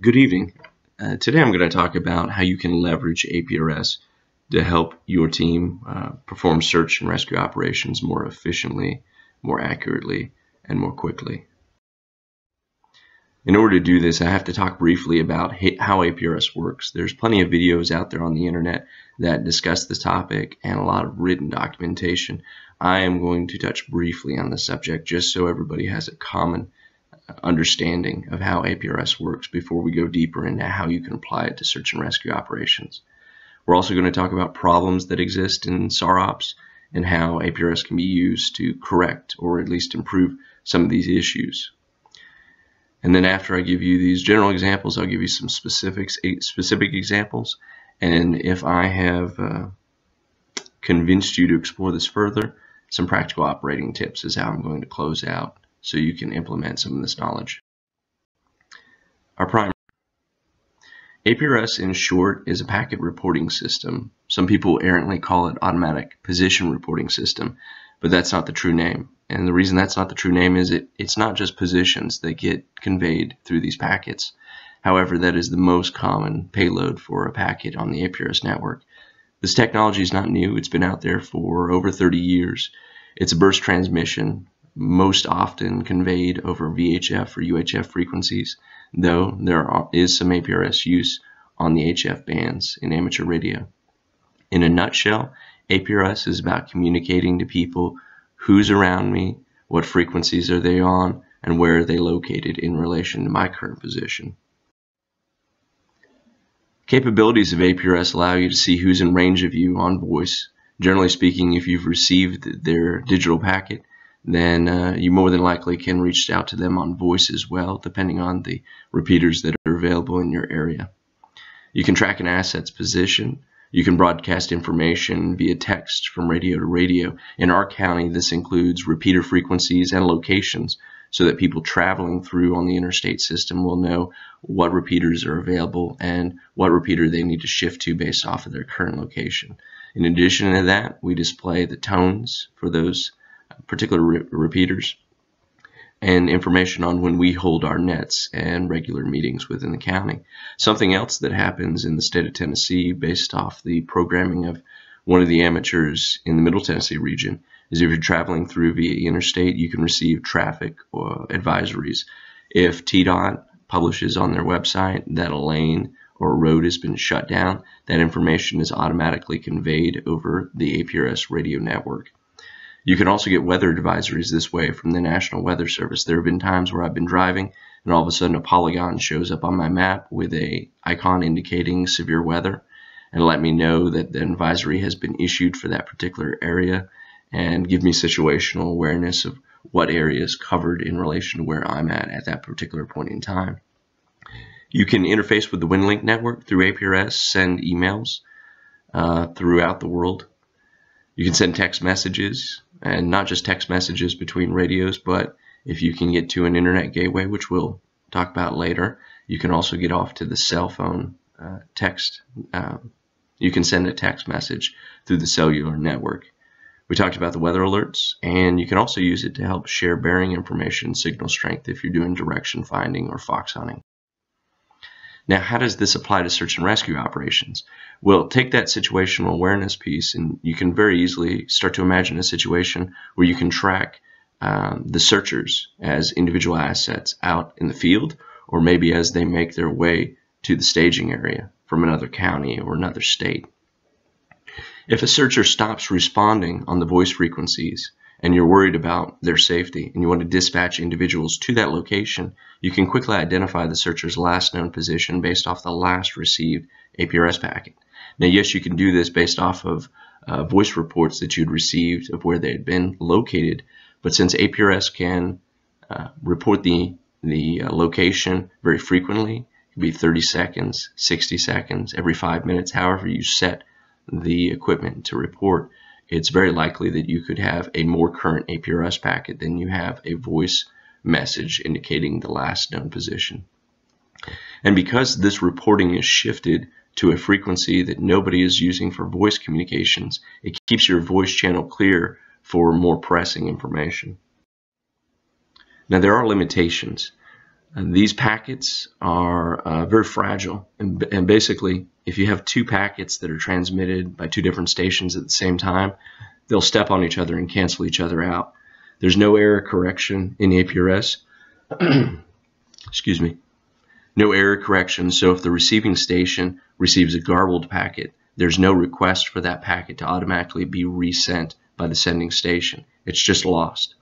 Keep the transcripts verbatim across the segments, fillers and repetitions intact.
Good evening. Uh, today I'm going to talk about how you can leverage A P R S to help your team uh, perform search and rescue operations more efficiently, more accurately, and more quickly. In order to do this, I have to talk briefly about how A P R S works. There's plenty of videos out there on the internet that discuss this topic and a lot of written documentation. I am going to touch briefly on the subject just so everybody has a common understanding of how A P R S works before we go deeper into how you can apply it to search and rescue operations. We're also going to talk about problems that exist in SAR ops and how A P R S can be used to correct or at least improve some of these issues. And then after I give you these general examples, I'll give you some specifics, specific examples. And if I have uh, convinced you to explore this further, some practical operating tips is how I'm going to close out so you can implement some of this knowledge. Our primary A P R S in short is a packet reporting system. Some people errantly call it automatic position reporting system, but that's not the true name. And the reason that's not the true name is it, it's not just positions that get conveyed through these packets. However, that is the most common payload for a packet on the A P R S network. This technology is not new. It's been out there for over thirty years. It's a burst transmission, most often conveyed over V H F or U H F frequencies, though there are, is some A P R S use on the H F bands in amateur radio. In a nutshell, A P R S is about communicating to people who's around me, what frequencies are they on, and where are they located in relation to my current position. Capabilities of A P R S allow you to see who's in range of you on voice. Generally speaking, if you've received their digital packet, then uh, you more than likely can reach out to them on voice as well, depending on the repeaters that are available in your area. You can track an asset's position. You can broadcast information via text from radio to radio. In our county, this includes repeater frequencies and locations so that people traveling through on the interstate system will know what repeaters are available and what repeater they need to shift to based off of their current location. In addition to that, we display the tones for those particular re repeaters and information on when we hold our nets and regular meetings within the county. Something else that happens in the state of Tennessee based off the programming of one of the amateurs in the Middle Tennessee region is if you're traveling through via interstate, you can receive traffic uh, advisories. If T DOT publishes on their website that a lane or a road has been shut down, that information is automatically conveyed over the A P R S radio network. You can also get weather advisories this way from the National Weather Service. There have been times where I've been driving and all of a sudden a polygon shows up on my map with an icon indicating severe weather and let me know that the advisory has been issued for that particular area and give me situational awareness of what area is covered in relation to where I'm at at that particular point in time. You can interface with the WinLink network through A P R S, send emails uh, throughout the world. You can send text messages, and not just text messages between radios, but if you can get to an internet gateway, which we'll talk about later, you can also get off to the cell phone uh, text. Um, you can send a text message through the cellular network. We talked about the weather alerts, and you can also use it to help share bearing information, signal strength, if you're doing direction finding or fox hunting. Now, how does this apply to search and rescue operations? Well, take that situational awareness piece, and you can very easily start to imagine a situation where you can track um, the searchers as individual assets out in the field, or maybe as they make their way to the staging area from another county or another state. If a searcher stops responding on the voice frequencies, and you're worried about their safety and you want to dispatch individuals to that location, you can quickly identify the searcher's last known position based off the last received A P R S packet. Now, yes, you can do this based off of uh, voice reports that you'd received of where they had been located, but since A P R S can uh, report the, the uh, location very frequently, it could be thirty seconds, sixty seconds, every five minutes, however you set the equipment to report, it's very likely that you could have a more current A P R S packet than you have a voice message indicating the last known position. And because this reporting is shifted to a frequency that nobody is using for voice communications, it keeps your voice channel clear for more pressing information. Now, there are limitations. And these packets are uh, very fragile, and, and basically if you have two packets that are transmitted by two different stations at the same time, they'll step on each other and cancel each other out. There's no error correction in A P R S. Excuse me. No error correction, so if the receiving station receives a garbled packet, there's no request for that packet to automatically be resent by the sending station. It's just lost.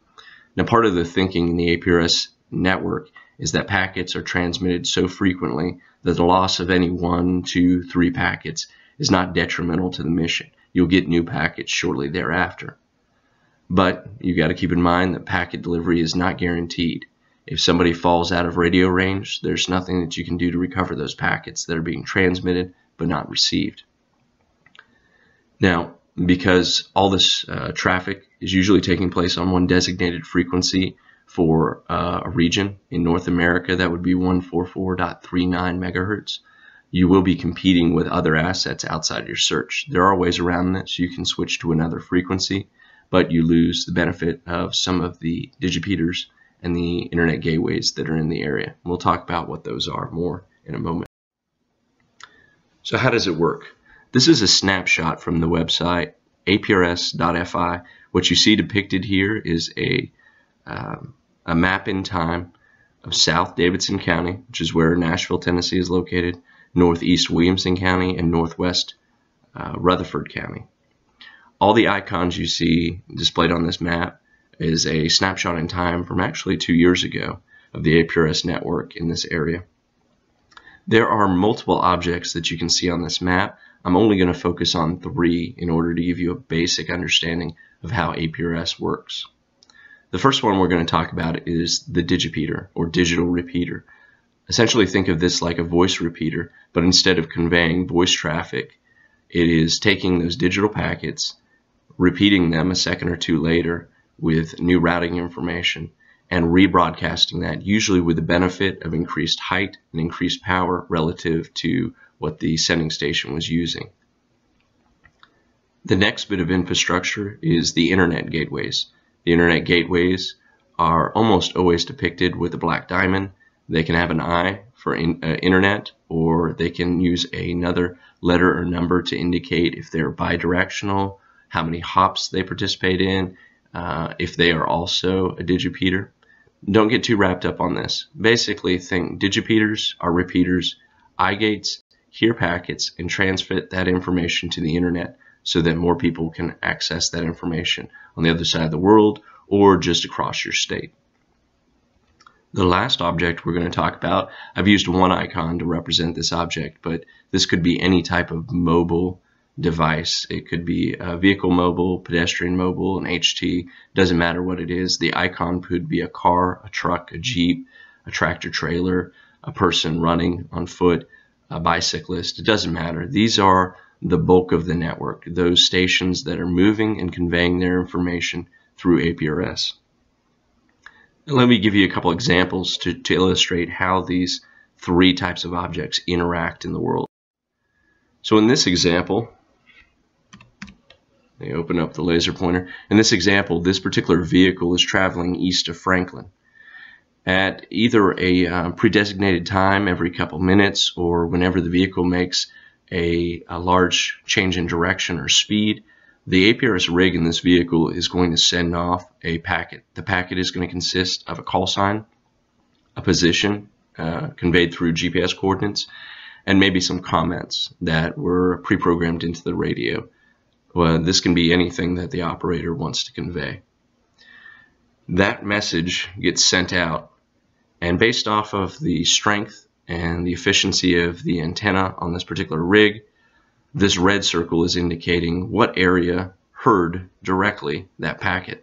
Now, part of the thinking in the A P R S network is that packets are transmitted so frequently that the loss of any one, two, three packets is not detrimental to the mission. You'll get new packets shortly thereafter. But you've got to keep in mind that packet delivery is not guaranteed. If somebody falls out of radio range, there's nothing that you can do to recover those packets that are being transmitted but not received. Now, because all this uh, traffic is usually taking place on one designated frequency for uh, a region in North America, that would be one forty-four point three nine megahertz, you will be competing with other assets outside your search. There are ways around this. You can switch to another frequency, but you lose the benefit of some of the digipeters and the internet gateways that are in the area. We'll talk about what those are more in a moment. So how does it work? This is a snapshot from the website A P R S dot F I. What you see depicted here is a, um, a map in time of South Davidson County, which is where Nashville, Tennessee is located, northeast Williamson County, and northwest uh, Rutherford County. All the icons you see displayed on this map is a snapshot in time from actually two years ago of the A P R S network in this area. There are multiple objects that you can see on this map. I'm only going to focus on three in order to give you a basic understanding of how A P R S works. The first one we're going to talk about is the digipeater, or digital repeater. Essentially think of this like a voice repeater, but instead of conveying voice traffic, it is taking those digital packets, repeating them a second or two later, with new routing information and rebroadcasting that, usually with the benefit of increased height and increased power relative to what the sending station was using. The next bit of infrastructure is the internet gateways. The internet gateways are almost always depicted with a black diamond. They can have an I for in, uh, internet, or they can use another letter or number to indicate if they're bidirectional, how many hops they participate in, Uh, if they are also a digipeater. Don't get too wrapped up on this. Basically think digipeters are repeaters, I-gates hear packets and transmit that information to the internet so that more people can access that information on the other side of the world or just across your state. The last object we're going to talk about, I've used one icon to represent this object, but this could be any type of mobile device. It could be uh, vehicle mobile, pedestrian mobile, an H T, doesn't matter what it is. The icon could be a car, a truck, a Jeep, a tractor trailer, a person running on foot, a bicyclist, it doesn't matter. These are the bulk of the network, those stations that are moving and conveying their information through A P R S. And let me give you a couple examples to, to illustrate how these three types of objects interact in the world. So in this example, they open up the laser pointer. In this example, this particular vehicle is traveling east of Franklin. At either a uh, pre-designated time every couple minutes, or whenever the vehicle makes a, a large change in direction or speed, the A P R S rig in this vehicle is going to send off a packet. The packet is going to consist of a call sign, a position uh, conveyed through G P S coordinates, and maybe some comments that were pre-programmed into the radio. Well, this can be anything that the operator wants to convey. That message gets sent out, and based off of the strength and the efficiency of the antenna on this particular rig, this red circle is indicating what area heard directly that packet.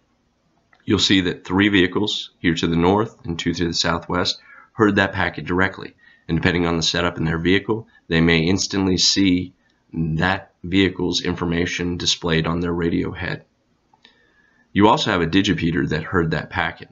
You'll see that three vehicles here to the north and two to the southwest heard that packet directly, and depending on the setup in their vehicle, they may instantly see that vehicle's information displayed on their radio head. You also have a digipeater that heard that packet.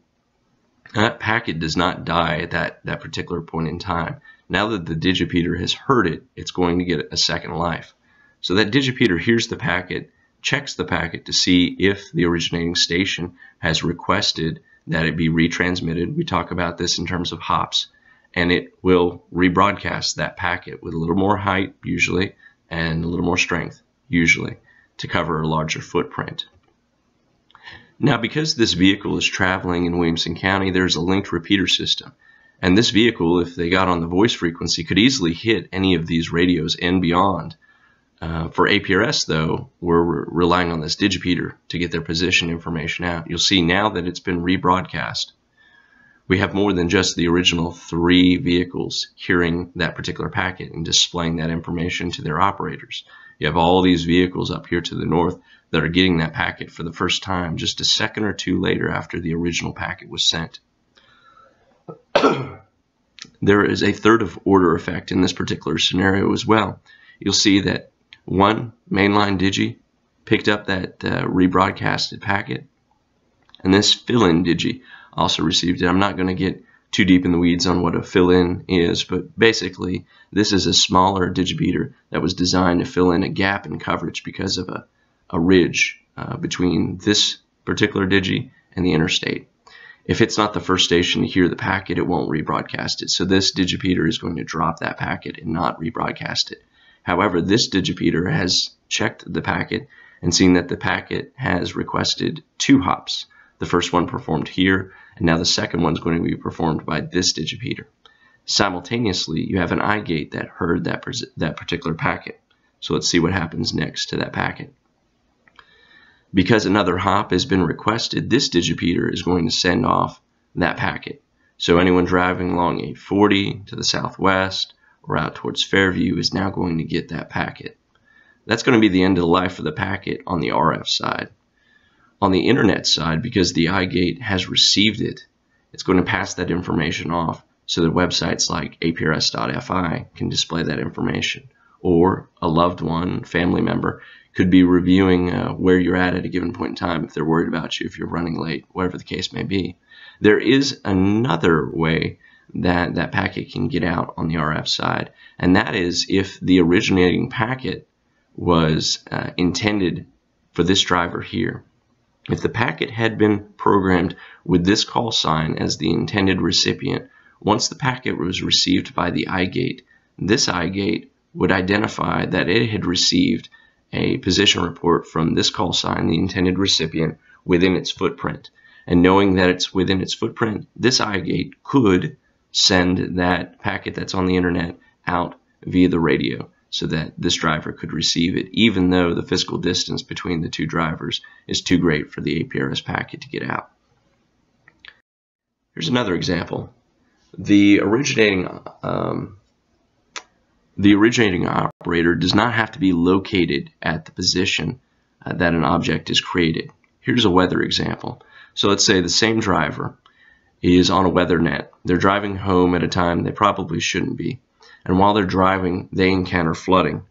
Now, that packet does not die at that, that particular point in time. Now that the digipeater has heard it, it's going to get a second life. So that digipeater hears the packet, checks the packet to see if the originating station has requested that it be retransmitted. We talk about this in terms of hops. and it will rebroadcast that packet with a little more height usually and a little more strength usually to cover a larger footprint. Now, because this vehicle is traveling in Williamson County, there's a linked repeater system. And this vehicle, if they got on the voice frequency, could easily hit any of these radios and beyond. Uh, for A P R S, though, we're re relying on this digipeater to get their position information out. You'll see now that it's been rebroadcast. We have more than just the original three vehicles hearing that particular packet and displaying that information to their operators. You have all these vehicles up here to the north that are getting that packet for the first time just a second or two later after the original packet was sent. There is a third of order effect in this particular scenario as well. You'll see that one mainline digi picked up that uh, rebroadcasted packet, and this fill-in digi also received it. I'm not going to get too deep in the weeds on what a fill-in is, but basically this is a smaller digibeater that was designed to fill in a gap in coverage because of a, a ridge uh, between this particular digi and the interstate. If it's not the first station to hear the packet, it won't rebroadcast it. So this digipeater is going to drop that packet and not rebroadcast it. However, this digipeater has checked the packet and seen that the packet has requested two hops. The first one performed here, and now the second one's going to be performed by this digipeater. Simultaneously, you have an eye gate that heard that, that particular packet. So let's see what happens next to that packet. Because another hop has been requested, this digipeater is going to send off that packet. So anyone driving along eight forty to the southwest or out towards Fairview is now going to get that packet. That's going to be the end of the life of the packet on the R F side. On the internet side, because the iGate has received it, it's going to pass that information off so that websites like A P R S dot F I can display that information, or a loved one, family member, could be reviewing uh, where you're at at a given point in time if they're worried about you, if you're running late, whatever the case may be. There is another way that that packet can get out on the R F side, and that is if the originating packet was uh, intended for this driver here. If the packet had been programmed with this call sign as the intended recipient, once the packet was received by the iGate, this iGate would identify that it had received a position report from this call sign, the intended recipient, within its footprint. And knowing that it's within its footprint, this iGate could send that packet that's on the internet out via the radio so that this driver could receive it, even though the physical distance between the two drivers is too great for the A P R S packet to get out. Here's another example. The originating um, The originating operator does not have to be located at the position uh, that an object is created. Here's a weather example. So let's say the same driver is on a weather net. They're driving home at a time they probably shouldn't be. And while they're driving, they encounter flooding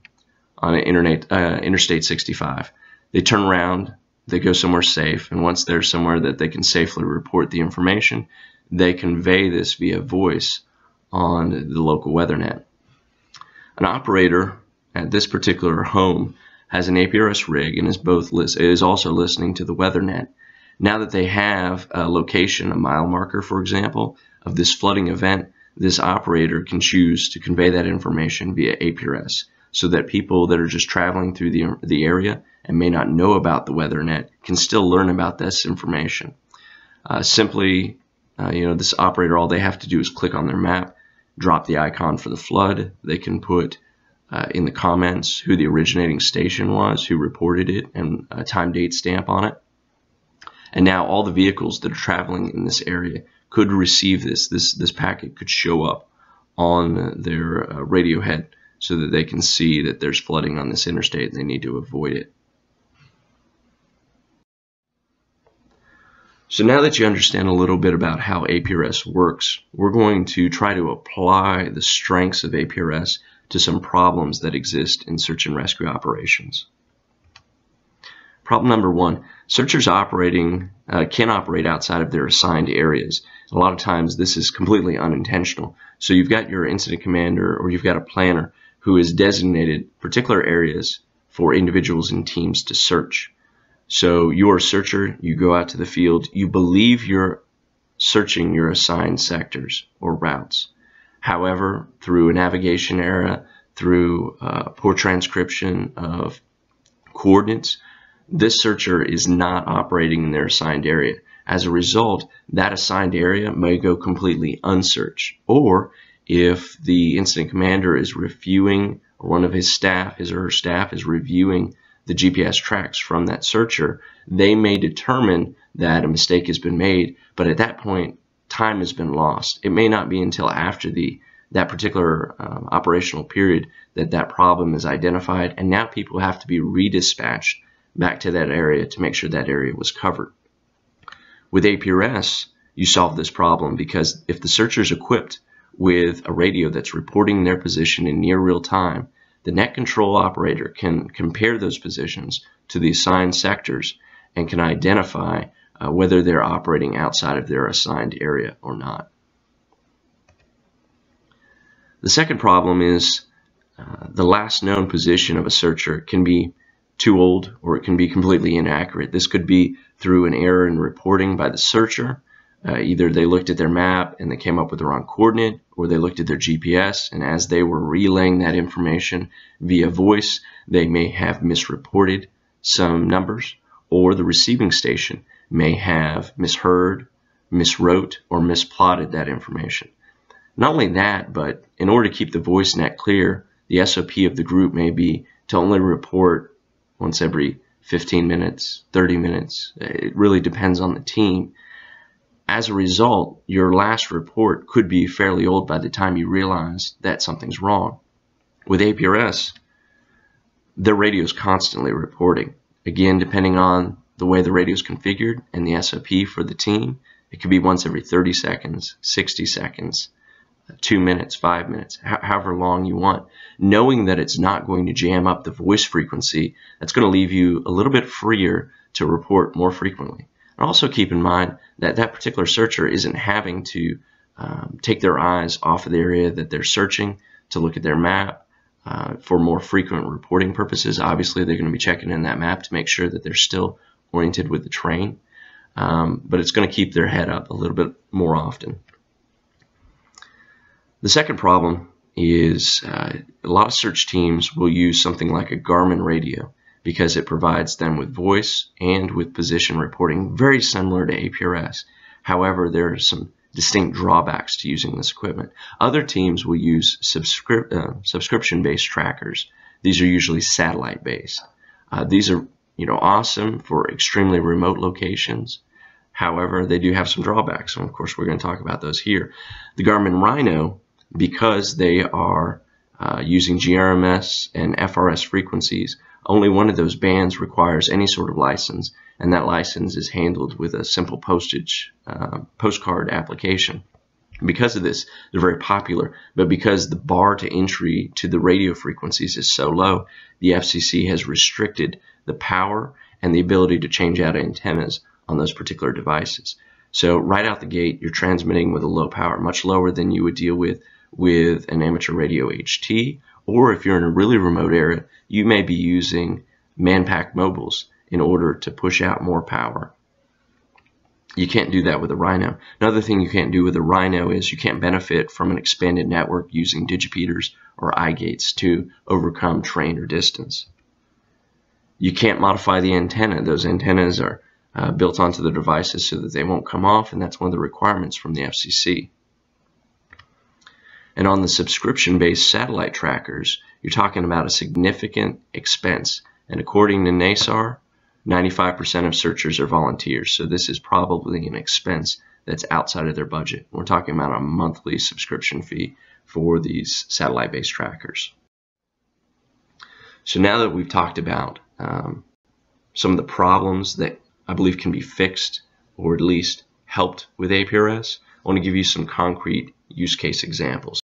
on an internet, uh, Interstate sixty-five. They turn around, they go somewhere safe, and once they're somewhere that they can safely report the information, they convey this via voice on the local weather net. An operator at this particular home has an A P R S rig and is, both is also listening to the weather net. Now that they have a location, a mile marker, for example, of this flooding event, this operator can choose to convey that information via A P R S so that people that are just traveling through the, the area and may not know about the weather net can still learn about this information. Uh, simply, uh, you know, this operator, all they have to do is click on their map, drop the icon for the flood. They can put uh, in the comments who the originating station was, who reported it, and a time date stamp on it. And now all the vehicles that are traveling in this area could receive this. This, this packet could show up on their uh, radio head so that they can see that there's flooding on this interstate and they need to avoid it. So now that you understand a little bit about how A P R S works, we're going to try to apply the strengths of A P R S to some problems that exist in search and rescue operations. Problem number one, searchers operating uh, can operate outside of their assigned areas. A lot of times this is completely unintentional. So you've got your incident commander or you've got a planner who has designated particular areas for individuals and teams to search. So you're a searcher, you go out to the field, you believe you're searching your assigned sectors or routes. However, through a navigation error, through uh, poor transcription of coordinates, this searcher is not operating in their assigned area. As a result, that assigned area may go completely unsearched. Or if the incident commander is reviewing, or one of his staff, his or her staff is reviewing the G P S tracks from that searcher, they may determine that a mistake has been made, but at that point, time has been lost. It may not be until after the that particular um, operational period that that problem is identified, and now people have to be redispatched back to that area to make sure that area was covered. With A P R S, you solve this problem because if the searcher is equipped with a radio that's reporting their position in near real time, the net control operator can compare those positions to the assigned sectors and can identify uh, whether they're operating outside of their assigned area or not. The second problem is uh, the last known position of a searcher can be too old, or it can be completely inaccurate. This could be through an error in reporting by the searcher. Uh, either they looked at their map and they came up with the wrong coordinate, or they looked at their G P S, and as they were relaying that information via voice, they may have misreported some numbers, or the receiving station may have misheard, miswrote, or misplotted that information. Not only that, but in order to keep the voice net clear, the S O P of the group may be to only report once every fifteen minutes, thirty minutes. It really depends on the team. As a result, your last report could be fairly old by the time you realize that something's wrong. With A P R S, the radio is constantly reporting. Again, depending on the way the radio is configured and the S O P for the team, it could be once every thirty seconds, sixty seconds, two minutes, five minutes, however long you want. Knowing that it's not going to jam up the voice frequency, that's going to leave you a little bit freer to report more frequently. Also keep in mind that that particular searcher isn't having to um, take their eyes off of the area that they're searching to look at their map uh, for more frequent reporting purposes. Obviously, they're going to be checking in that map to make sure that they're still oriented with the terrain, um, but it's going to keep their head up a little bit more often. The second problem is uh, a lot of search teams will use something like a Garmin radio, because it provides them with voice and with position reporting, very similar to A P R S. However, there are some distinct drawbacks to using this equipment. Other teams will use subscri uh, subscription-based trackers. These are usually satellite-based. Uh, these are, you know, awesome for extremely remote locations. However, they do have some drawbacks, and of course we're going to talk about those here. The Garmin Rhino, because they are uh, using G M R S and F R S frequencies, only one of those bands requires any sort of license, and that license is handled with a simple postage uh, postcard application. Because of this, they're very popular, but because the bar to entry to the radio frequencies is so low, the F C C has restricted the power and the ability to change out antennas on those particular devices. So right out the gate, you're transmitting with a low power, much lower than you would deal with with an amateur radio H T, or if you're in a really remote area, you may be using manpack mobiles in order to push out more power. You can't do that with a Rhino. Another thing you can't do with a Rhino is you can't benefit from an expanded network using digipeters or eye-gates to overcome terrain or distance. You can't modify the antenna. Those antennas are uh, built onto the devices so that they won't come off, and that's one of the requirements from the F C C. And on the subscription-based satellite trackers, you're talking about a significant expense. And according to NASAR, ninety-five percent of searchers are volunteers. So this is probably an expense that's outside of their budget. We're talking about a monthly subscription fee for these satellite-based trackers. So now that we've talked about um, some of the problems that I believe can be fixed or at least helped with A P R S, I want to give you some concrete use case examples.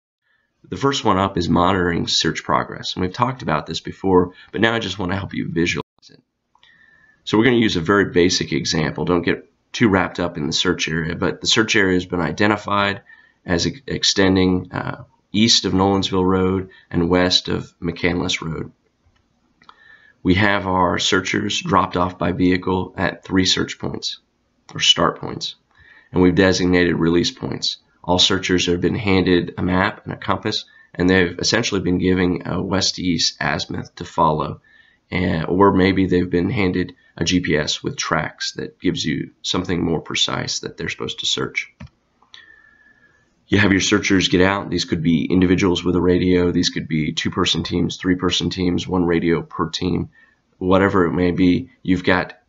The first one up is monitoring search progress, and we've talked about this before, but now I just want to help you visualize it. So we're going to use a very basic example. Don't get too wrapped up in the search area, but the search area has been identified as ex extending uh, east of Nolensville Road and west of McCandless Road. We have our searchers dropped off by vehicle at three search points or start points, and we've designated release points. all searchers have been handed a map and a compass, and they've essentially been given a west-east azimuth to follow. And, or maybe they've been handed a G P S with tracks that gives you something more precise that they're supposed to search. You have your searchers get out. These could be individuals with a radio. These could be two-person teams, three-person teams, one radio per team, whatever it may be. You've got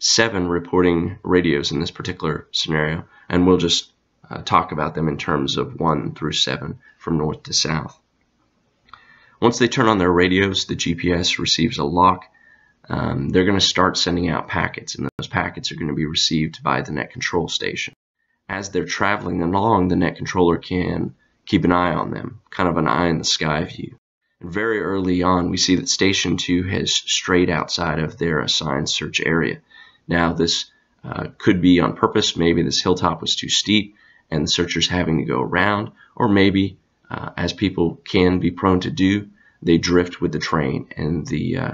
seven reporting radios in this particular scenario, and we'll just uh, talk about them in terms of one through seven from north to south. Once they turn on their radios, the G P S receives a lock. Um, they're going to start sending out packets, and those packets are going to be received by the net control station. As they're traveling along, the net controller can keep an eye on them, kind of an eye in the sky view. And very early on, we see that Station two has strayed outside of their assigned search area. Now, this uh, could be on purpose. Maybe this hilltop was too steep and the searcher's having to go around, or maybe, uh, as people can be prone to do, they drift with the train and the, uh,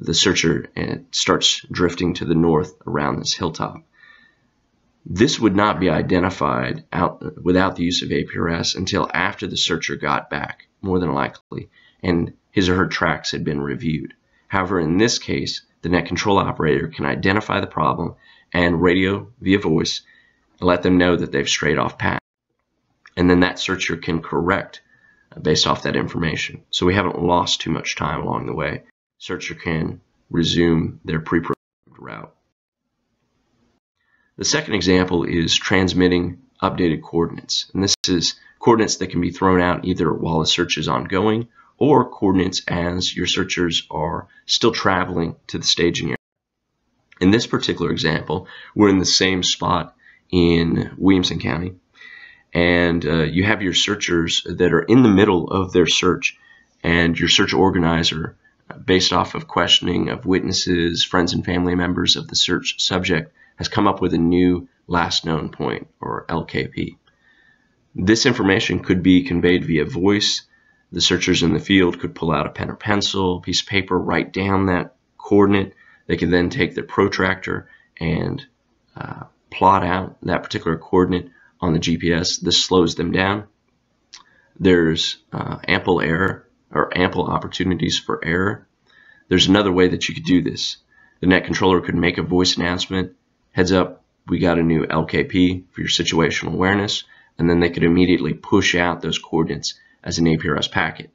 the searcher starts drifting to the north around this hilltop. This would not be identified out without the use of A P R S until after the searcher got back, more than likely, and his or her tracks had been reviewed. However, in this case, the net control operator can identify the problem and radio via voice and let them know that they've strayed off path. And then that searcher can correct based off that information. So we haven't lost too much time along the way. Searcher can resume their pre-programmed route. The second example is transmitting updated coordinates, and this is coordinates that can be thrown out either while the search is ongoing or coordinates as your searchers are still traveling to the staging area. In this particular example, we're in the same spot in Williamson County, and uh, you have your searchers that are in the middle of their search, and your search organizer, based off of questioning of witnesses, friends and family members of the search subject, has come up with a new last known point, or L K P. This information could be conveyed via voice. The searchers in the field could pull out a pen or pencil, piece of paper, write down that coordinate. They could then take their protractor and uh, plot out that particular coordinate on the G P S. This slows them down. There's uh, ample error, or ample opportunities for error. There's another way that you could do this. The net controller could make a voice announcement, heads up, we got a new L K P for your situational awareness, and then they could immediately push out those coordinates as an A P R S packet.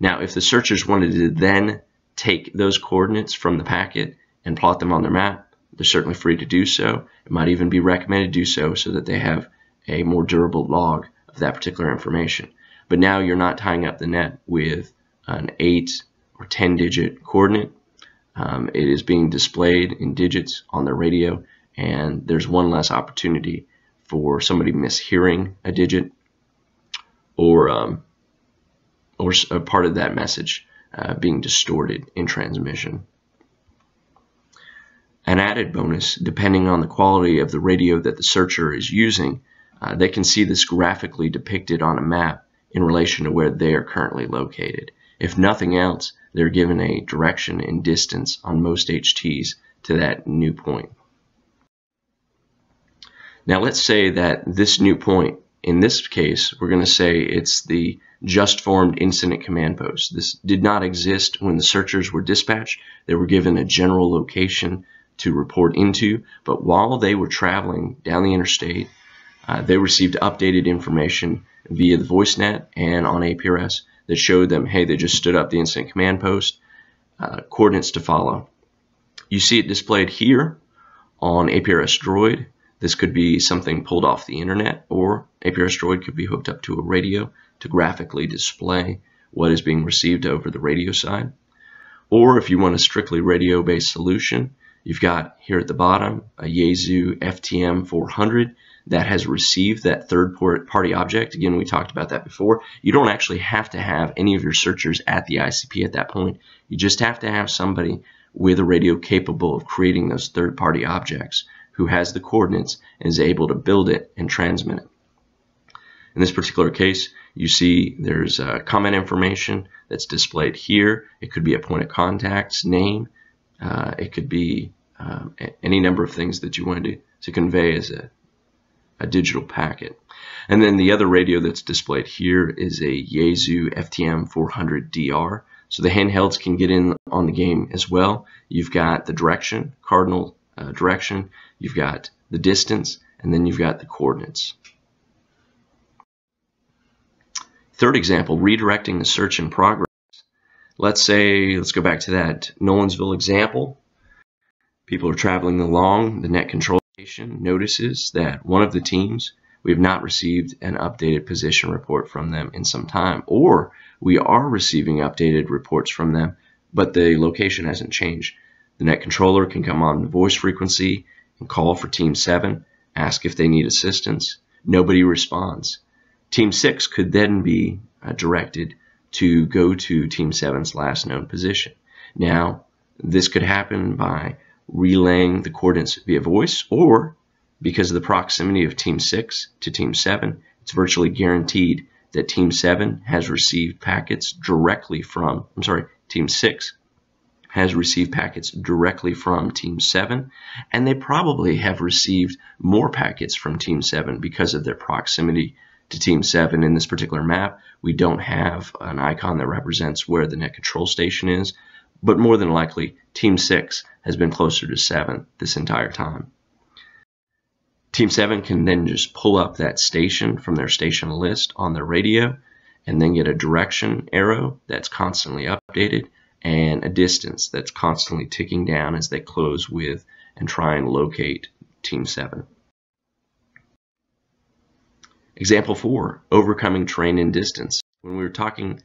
Now, if the searchers wanted to then take those coordinates from the packet and plot them on their map, they're certainly free to do so. It might even be recommended to do so so that they have a more durable log of that particular information. But now you're not tying up the net with an eight or ten digit coordinate. Um, it is being displayed in digits on the radio, and there's one less opportunity for somebody mishearing a digit or um, or a part of that message uh, being distorted in transmission. An added bonus, depending on the quality of the radio that the searcher is using, uh, they can see this graphically depicted on a map in relation to where they are currently located. If nothing else, they're given a direction and distance on most H Ts to that new point. Now let's say that this new point, in this case, we're going to say it's the just formed Incident Command Post. This did not exist when the searchers were dispatched. They were given a general location to report into, but while they were traveling down the interstate, uh, they received updated information via the VoiceNet and on A P R S that showed them, hey, they just stood up the Incident Command Post, uh, coordinates to follow. You see it displayed here on A P R S Droid. This could be something pulled off the internet, or A P R S Droid could be hooked up to a radio to graphically display what is being received over the radio side. Or if you want a strictly radio-based solution, you've got here at the bottom a Yaesu F T M four hundred that has received that third-party object. Again, we talked about that before. You don't actually have to have any of your searchers at the I C P at that point. You just have to have somebody with a radio capable of creating those third-party objects, who has the coordinates and is able to build it and transmit it. In this particular case, you see there's uh, comment information that's displayed here. It could be a point of contact's name. Uh, it could be uh, any number of things that you wanted to, to convey as a, a digital packet. And then the other radio that's displayed here is a Yaesu F T M four hundred D R. So the handhelds can get in on the game as well. You've got the direction, cardinal uh, direction, you've got the distance, and then you've got the coordinates. Third example, redirecting the search in progress. Let's say, let's go back to that Nolensville example. People are traveling along, the net control station notices that one of the teams, we have not received an updated position report from them in some time, or we are receiving updated reports from them, but the location hasn't changed. The net controller can come on the voice frequency and call for Team seven, ask if they need assistance. Nobody responds. Team six could then be uh, directed to go to Team seven's last known position. Now, this could happen by relaying the coordinates via voice, or because of the proximity of Team six to Team seven, it's virtually guaranteed that Team seven has received packets directly from, I'm sorry, Team six has received packets directly from Team seven, and they probably have received more packets from Team seven because of their proximity to Team seven. In this particular map, we don't have an icon that represents where the net control station is, but more than likely, Team six has been closer to seven this entire time. Team seven can then just pull up that station from their station list on their radio and then get a direction arrow that's constantly updated and a distance that's constantly ticking down as they close with and try and locate Team seven. Example four, overcoming terrain and distance. When we were talking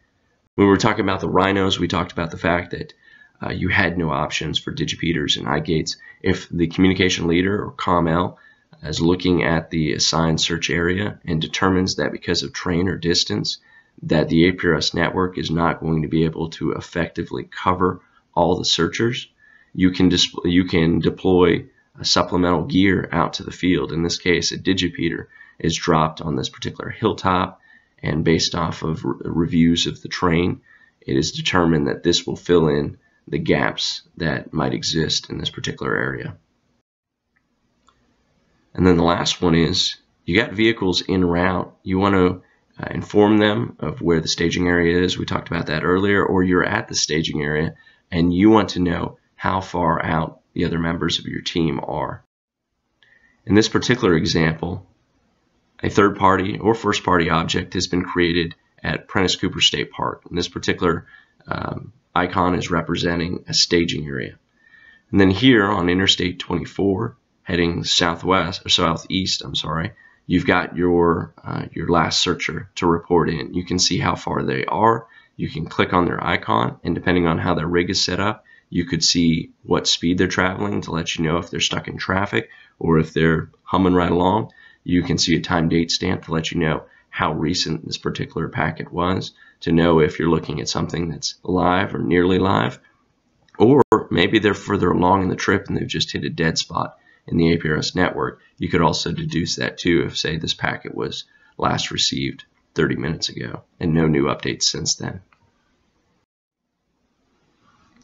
when we were talking about the Rhinos, we talked about the fact that uh, you had no options for digipeters and eye gates. If the communication leader or COML is looking at the assigned search area and determines that because of terrain or distance that the A P R S network is not going to be able to effectively cover all the searchers, you can, you can deploy a supplemental gear out to the field. In this case, a digipeter is dropped on this particular hilltop, and based off of re reviews of the terrain, it is determined that this will fill in the gaps that might exist in this particular area. And then the last one is, you got vehicles en route. You want to uh, inform them of where the staging area is. We talked about that earlier. Or you're at the staging area and you want to know how far out the other members of your team are. In this particular example, a third party or first party object has been created at Prentice Cooper State Park. And this particular um, icon is representing a staging area. And then here on Interstate twenty-four, heading southwest or southeast, I'm sorry, you've got your uh, your last searcher to report in. You can see how far they are. You can click on their icon, and depending on how their rig is set up, you could see what speed they're traveling to let you know if they're stuck in traffic or if they're humming right along. You can see a time date stamp to let you know how recent this particular packet was, to know if you're looking at something that's live or nearly live, or maybe they're further along in the trip and they've just hit a dead spot in the A P R S network. You could also deduce that too if, say, this packet was last received thirty minutes ago and no new updates since then.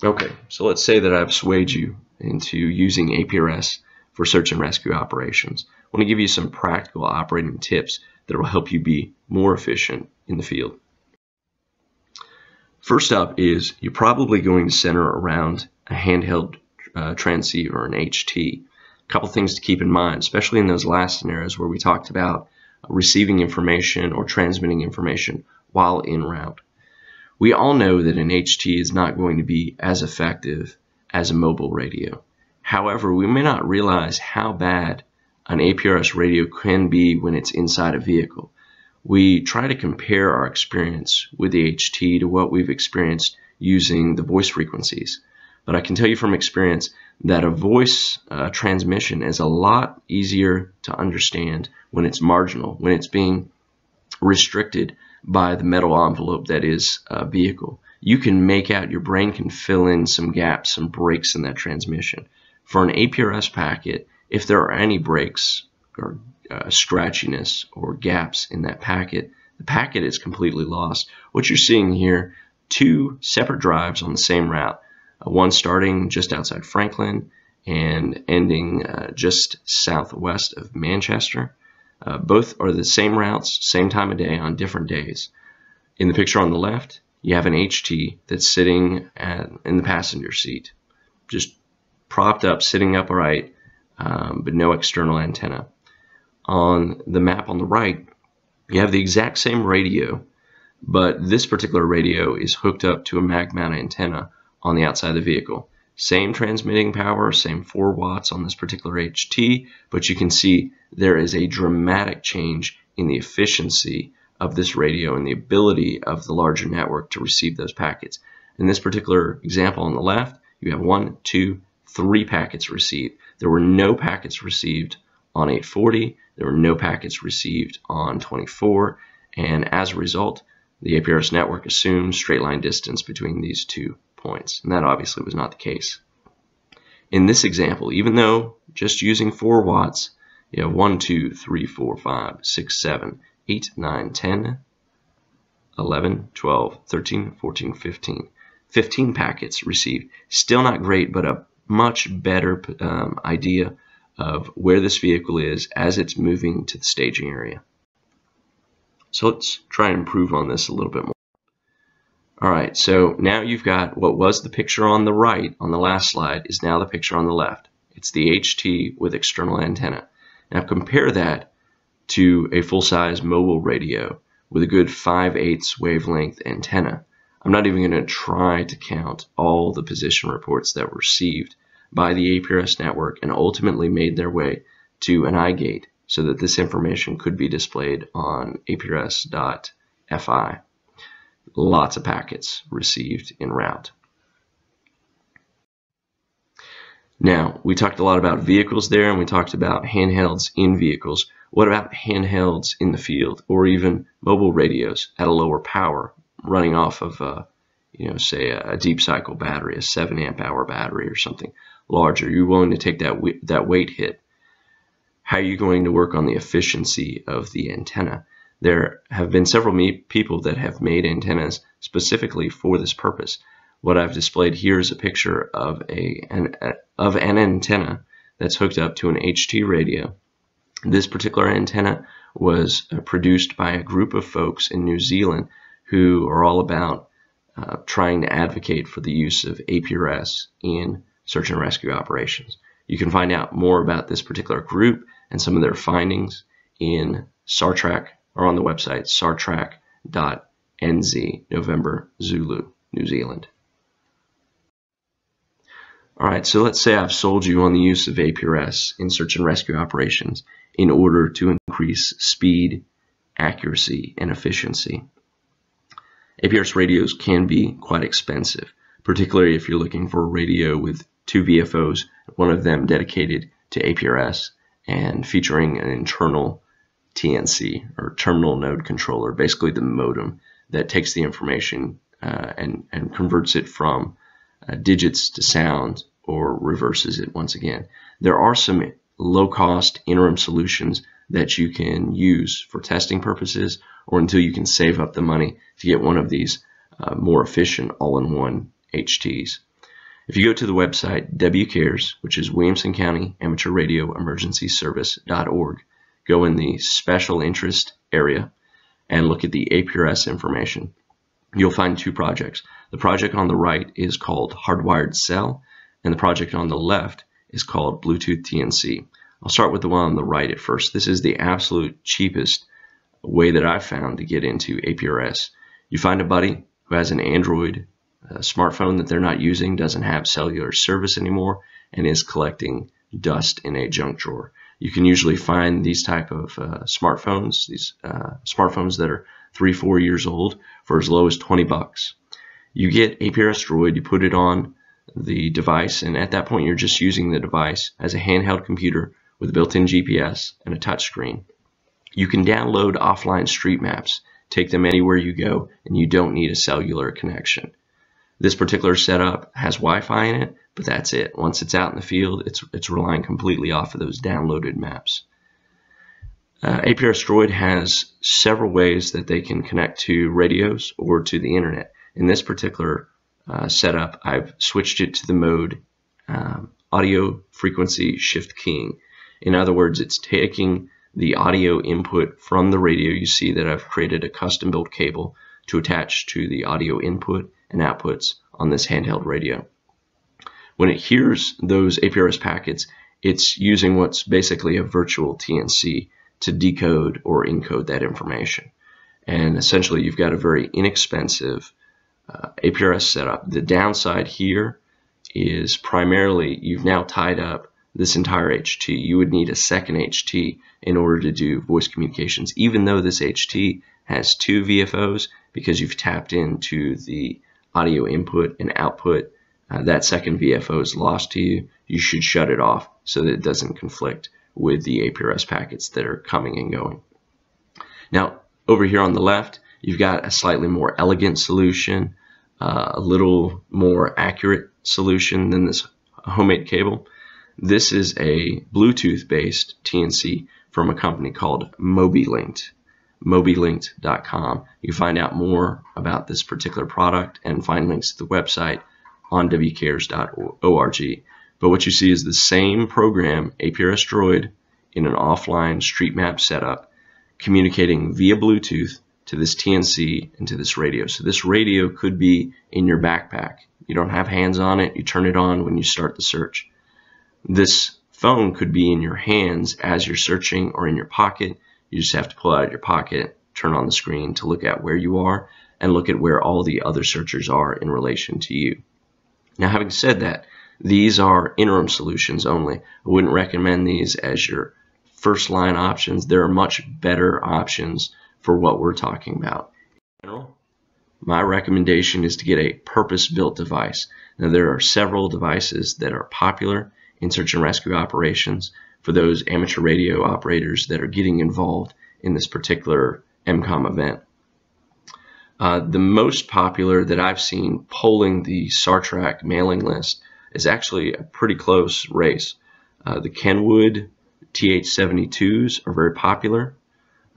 Okay, so let's say that I've swayed you into using A P R S for search and rescue operations. I want to give you some practical operating tips that will help you be more efficient in the field. First up is, you're probably going to center around a handheld uh, transceiver, an H T. Couple things to keep in mind, especially in those last scenarios where we talked about receiving information or transmitting information while en route. We all know that an H T is not going to be as effective as a mobile radio. However, we may not realize how bad an A P R S radio can be when it's inside a vehicle. We try to compare our experience with the H T to what we've experienced using the voice frequencies. But I can tell you from experience that a voice uh, transmission is a lot easier to understand when it's marginal, when it's being restricted by the metal envelope that is a vehicle. You can make out, your brain can fill in some gaps, some breaks in that transmission. For an A P R S packet, if there are any breaks or uh, scratchiness or gaps in that packet, the packet is completely lost. What you're seeing here, two separate drives on the same route. One starting just outside Franklin and ending uh, just southwest of Manchester. Uh, both are the same routes, same time of day, on different days. In the picture on the left, you have an H T that's sitting at, in the passenger seat, just propped up, sitting upright, um, but no external antenna. On the map on the right, you have the exact same radio, but this particular radio is hooked up to a mag mount antenna on the outside of the vehicle. Same transmitting power, same four watts on this particular H T, but you can see there is a dramatic change in the efficiency of this radio and the ability of the larger network to receive those packets. In this particular example on the left, you have one, two, three packets received. There were no packets received on eight forty, there were no packets received on twenty-four, and as a result, the A P R S network assumes straight line distance between these two points, and that obviously was not the case. In this example, even though just using four watts, you have one, two, three, four, five, six, seven, eight, nine, ten, eleven, twelve, thirteen, fourteen, fifteen. fifteen packets received. Still not great, but a much better um, idea of where this vehicle is as it's moving to the staging area. So let's try and improve on this a little bit more. Alright, so now you've got what was the picture on the right on the last slide is now the picture on the left. It's the H T with external antenna. Now compare that to a full-size mobile radio with a good five eighths wavelength antenna. I'm not even going to try to count all the position reports that were received by the A P R S network and ultimately made their way to an iGate so that this information could be displayed on A P R S dot F I. Lots of packets received en route. Now, we talked a lot about vehicles there, and we talked about handhelds in vehicles. What about handhelds in the field, or even mobile radios at a lower power, running off of, a, you know, say a deep cycle battery, a seven amp hour battery or something larger? You're willing to take that that weight hit. How are you going to work on the efficiency of the antenna? There have been several me people that have made antennas specifically for this purpose. What I've displayed here is a picture of a an a, of an antenna that's hooked up to an H T radio. This particular antenna was uh, produced by a group of folks in New Zealand who are all about uh, trying to advocate for the use of A P R S in search and rescue operations. You can find out more about this particular group and some of their findings in SARTrack, or on the website SARTrack dot N Z, November Zulu, New Zealand. All right, so let's say I've sold you on the use of A P R S in search and rescue operations in order to increase speed, accuracy, and efficiency. A P R S radios can be quite expensive, particularly if you're looking for a radio with two V F Os, one of them dedicated to A P R S and featuring an internal T N C, or terminal node controller, basically the modem that takes the information uh, and, and converts it from uh, digits to sound, or reverses it once again. There are some low-cost interim solutions that you can use for testing purposes, or until you can save up the money to get one of these uh, more efficient all-in-one H Ts. If you go to the website W CARES, which is Williamson County Amateur Radio Emergency Service dot org, go in the special interest area and look at the A P R S information. You'll find two projects. The project on the right is called Hardwired Cell, and the project on the left is called Bluetooth T N C. I'll start with the one on the right at first. This is the absolute cheapest way that I've found to get into A P R S. You find a buddy who has an Android uh, smartphone that they're not using, doesn't have cellular service anymore, and is collecting dust in a junk drawer. You can usually find these type of uh, smartphones, these uh, smartphones that are three, four years old, for as low as twenty bucks. You get A P R S Droid, you put it on the device, and at that point you're just using the device as a handheld computer with a built-in G P S and a touchscreen. You can download offline street maps, take them anywhere you go, and you don't need a cellular connection. This particular setup has Wi-Fi in it, but that's it. Once it's out in the field, it's, it's relying completely off of those downloaded maps. Uh, A P R S Droid has several ways that they can connect to radios or to the internet. In this particular uh, setup, I've switched it to the mode um, audio frequency shift keying. In other words, it's taking the audio input from the radio, you see that I've created a custom-built cable to attach to the audio input and outputs on this handheld radio. When it hears those A P R S packets, it's using what's basically a virtual T N C to decode or encode that information. And essentially, you've got a very inexpensive uh, A P R S setup. The downside here is primarily you've now tied up this entire H T. You would need a second H T in order to do voice communications, even though this H T has two V F Os, because you've tapped into the audio input and output. Uh, that second V F O is lost to you. You should shut it off so that it doesn't conflict with the A P R S packets that are coming and going. Now, over here on the left, you've got a slightly more elegant solution, uh, a little more accurate solution than this homemade cable. This is a Bluetooth-based T N C from a company called MobiLinked, mobilinked dot com. You can find out more about this particular product and find links to the website on W C A R E S dot org. But what you see is the same program, A P R S Droid, in an offline street map setup, communicating via Bluetooth to this T N C and to this radio. So this radio could be in your backpack. You don't have hands on it. You turn it on when you start the search. This phone could be in your hands as you're searching or in your pocket. You just have to pull out of your pocket, turn on the screen to look at where you are and look at where all the other searchers are in relation to you. Now, having said that, these are interim solutions only. I wouldn't recommend these as your first line options. There are much better options for what we're talking about. In general, my recommendation is to get a purpose-built device. Now, there are several devices that are popular in search and rescue operations for those amateur radio operators that are getting involved in this particular M COM event. Uh, the most popular that I've seen polling the SARTrack mailing list is actually a pretty close race. Uh, the Kenwood T H seventy-twos are very popular.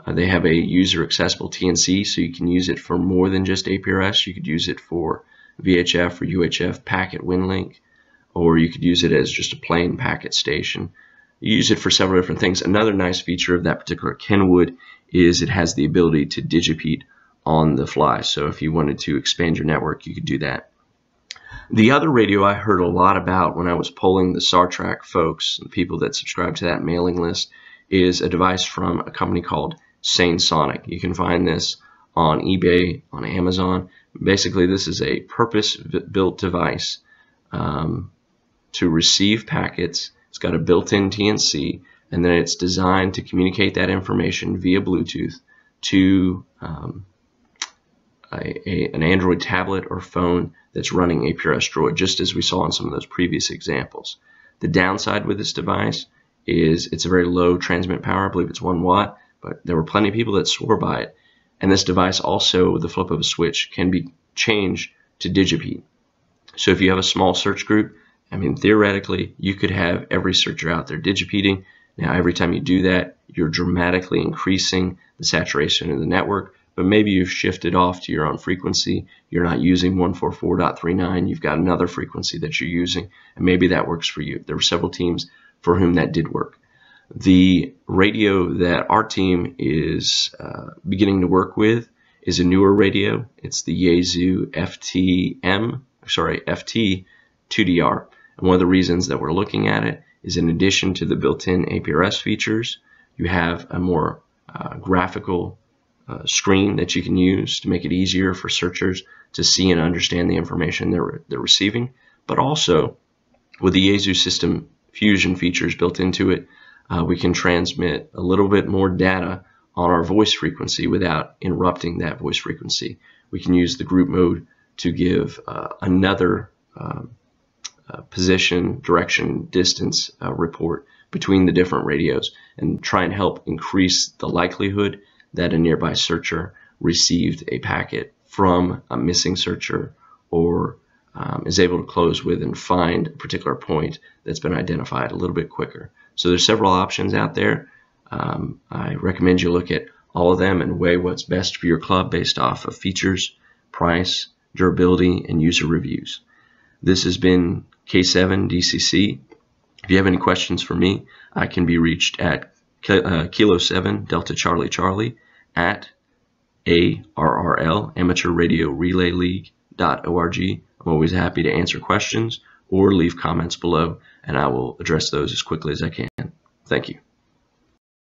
Uh, they have a user accessible T N C, so you can use it for more than just A P R S. You could use it for V H F or U H F packet WinLink, or you could use it as just a plain packet station. You use it for several different things. Another nice feature of that particular Kenwood is it has the ability to digipede on the fly. So if you wanted to expand your network, you could do that. The other radio I heard a lot about when I was polling the SARTrack folks, the people that subscribe to that mailing list, is a device from a company called Sane Sonic. You can find this on eBay, on Amazon. Basically, this is a purpose-built device um, to receive packets. It's got a built-in T N C, and then it's designed to communicate that information via Bluetooth to um, a, a, an Android tablet or phone that's running A P R S Droid, just as we saw in some of those previous examples. The downside with this device is it's a very low transmit power. I believe it's one watt, but there were plenty of people that swore by it. And this device also, with the flip of a switch, can be changed to digipede. So if you have a small search group, I mean, theoretically, you could have every searcher out there digipeding. Now, every time you do that, you're dramatically increasing the saturation of the network, but maybe you've shifted off to your own frequency. You're not using one forty-four point three nine. You've got another frequency that you're using, and maybe that works for you. There were several teams for whom that did work. The radio that our team is uh, beginning to work with is a newer radio. It's the Yaesu F T M, sorry, F T two D R. And one of the reasons that we're looking at it is, in addition to the built-in A P R S features, you have a more uh, graphical uh, screen that you can use to make it easier for searchers to see and understand the information they're, they're receiving. But also, with the Yaesu system fusion features built into it, uh, we can transmit a little bit more data on our voice frequency without interrupting that voice frequency. We can use the group mode to give uh, another uh, Uh, position, direction, distance uh, report between the different radios, and try and help increase the likelihood that a nearby searcher received a packet from a missing searcher, or um, is able to close with and find a particular point that's been identified a little bit quicker. So there's several options out there. Um, I recommend you look at all of them and weigh what's best for your club based off of features, price, durability, and user reviews. This has been K seven D C C. If you have any questions for me, I can be reached at uh, Kilo seven Delta Charlie Charlie at A R R L, Amateur Radio Relay League, dot org. I'm always happy to answer questions or leave comments below, and I will address those as quickly as I can. Thank you.